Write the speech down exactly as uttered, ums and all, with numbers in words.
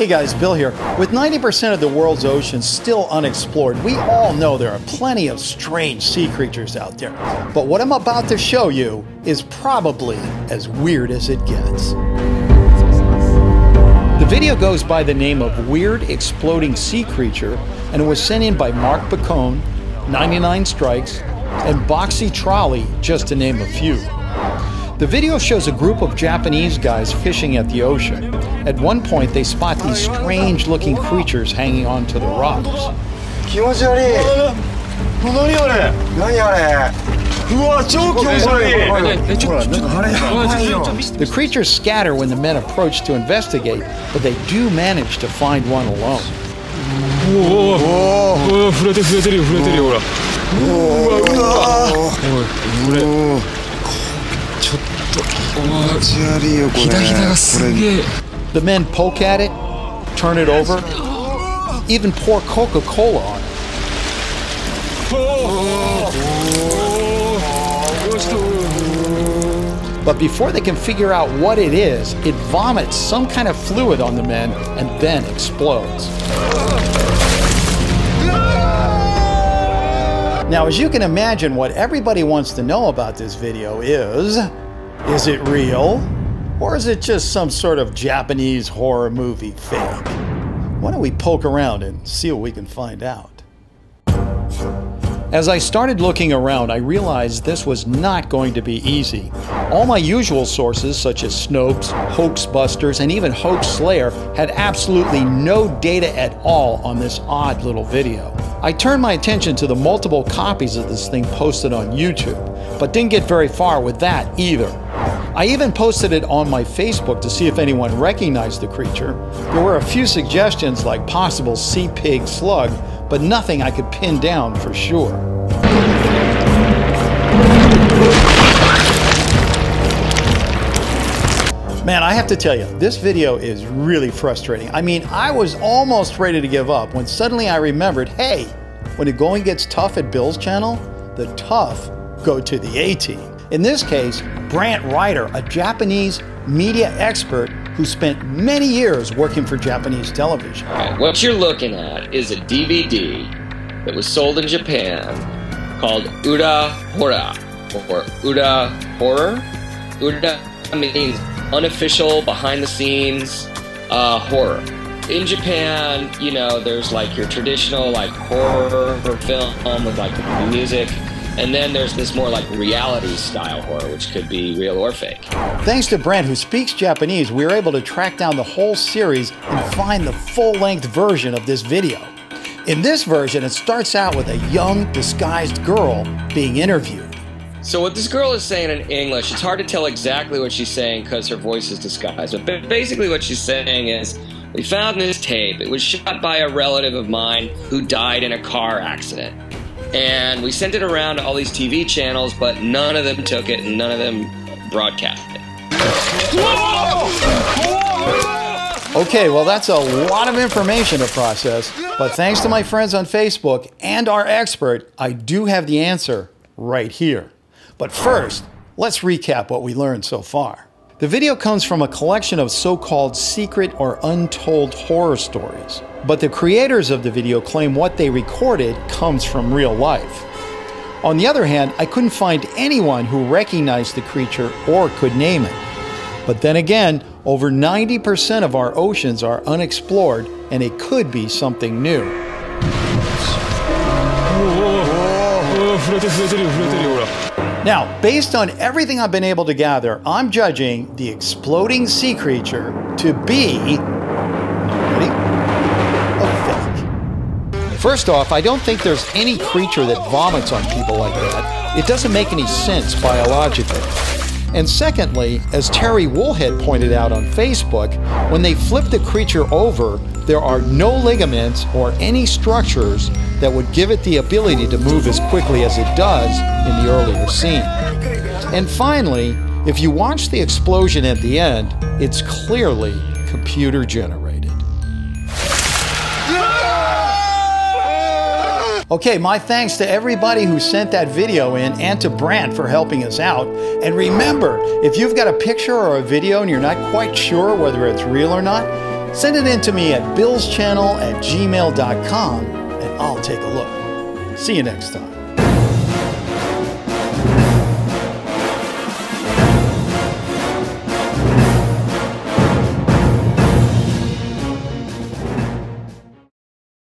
Hey guys, Bill here. With ninety percent of the world's oceans still unexplored, we all know there are plenty of strange sea creatures out there. But what I'm about to show you is probably as weird as it gets. The video goes by the name of Weird Exploding Sea Creature, and it was sent in by Mark Paccone, ninety-nine Strikes, and Boxxy Trolley, just to name a few. The video shows a group of Japanese guys fishing at the ocean. At one point, they spot these strange-looking creatures hanging onto the rocks. The creatures scatter when the men approach to investigate, but they do manage to find one alone. The men poke at it, turn it over, even pour Coca-Cola on it. But before they can figure out what it is, it vomits some kind of fluid on the men and then explodes. Now, as you can imagine, what everybody wants to know about this video is, is it real? Or is it just some sort of Japanese horror movie fake? Why don't we poke around and see what we can find out? As I started looking around, I realized this was not going to be easy. All my usual sources, such as Snopes, Hoaxbusters, and even Hoax Slayer, had absolutely no data at all on this odd little video. I turned my attention to the multiple copies of this thing posted on YouTube, but didn't get very far with that either. I even posted it on my Facebook to see if anyone recognized the creature. There were a few suggestions like possible sea pig slug, but nothing I could pin down for sure. Man, I have to tell you, this video is really frustrating. I mean, I was almost ready to give up when suddenly I remembered, hey, when the going gets tough at Bill's channel, the tough go to the A-team. In this case, Brant Reiter, a Japanese media expert who spent many years working for Japanese television. Right, what you're looking at is a D V D that was sold in Japan called Uda Horror, or Uda Horror. Uda means unofficial, behind-the-scenes uh, horror. In Japan, you know, there's like your traditional like horror film with like music, and then there's this more like reality-style horror, which could be real or fake. Thanks to Brant, who speaks Japanese, we were able to track down the whole series and find the full-length version of this video. In this version, it starts out with a young, disguised girl being interviewed. So what this girl is saying in English, it's hard to tell exactly what she's saying because her voice is disguised. But basically what she's saying is, we found this tape. It was shot by a relative of mine who died in a car accident. And we sent it around to all these T V channels, but none of them took it and none of them broadcast it. Okay, well, that's a lot of information to process, but thanks to my friends on Facebook and our expert, I do have the answer right here. But first, let's recap what we learned so far. The video comes from a collection of so-called secret or untold horror stories, but the creators of the video claim what they recorded comes from real life. On the other hand, I couldn't find anyone who recognized the creature or could name it. But then again, over ninety percent of our oceans are unexplored, and it could be something new. Now, based on everything I've been able to gather, I'm judging the exploding sea creature to be, ready, a fake. First off, I don't think there's any creature that vomits on people like that. It doesn't make any sense biologically. And secondly, as Terry Woolhead pointed out on Facebook, when they flip the creature over, there are no ligaments or any structures that would give it the ability to move as quickly as it does in the earlier scene. And finally, if you watch the explosion at the end, it's clearly computer generated. Okay, my thanks to everybody who sent that video in and to Brant for helping us out. And remember, if you've got a picture or a video and you're not quite sure whether it's real or not, Send it in to me at billschannel at gmail dot com and I'll take a look. See you next time.